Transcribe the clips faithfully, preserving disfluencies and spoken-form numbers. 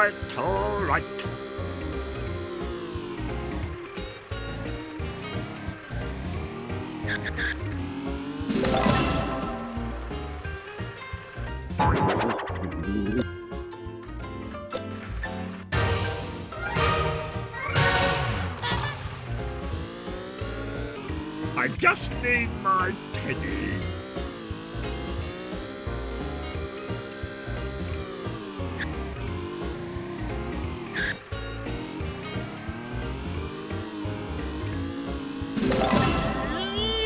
right, all right. I just need my Teddy.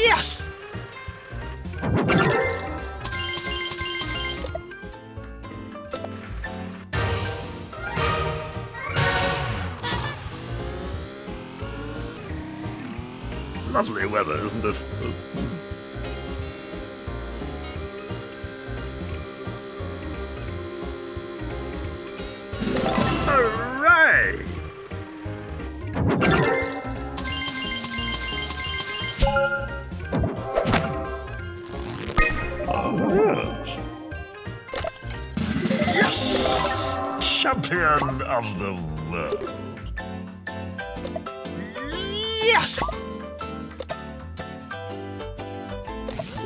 Yes! Lovely weather, isn't it? Hooray! Oh, yes. Yes! Champion of the world. Yes!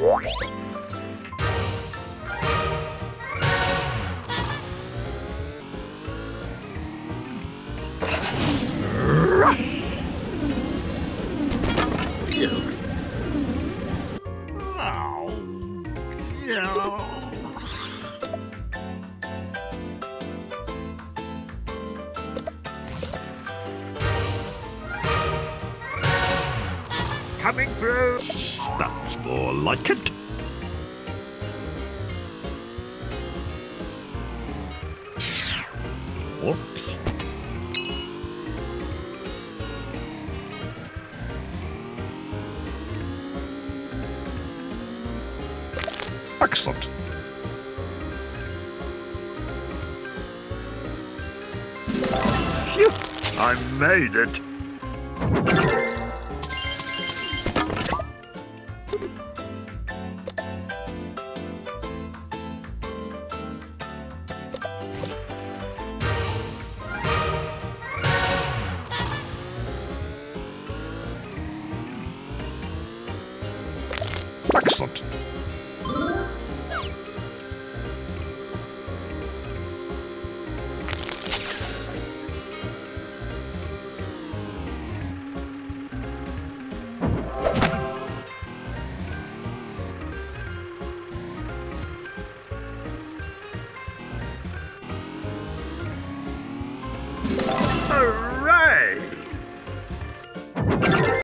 Rush! Oh, yeah. Coming through. That's more like it. Whoops. Excellent. Phew, I made it. Excellent. Hooray!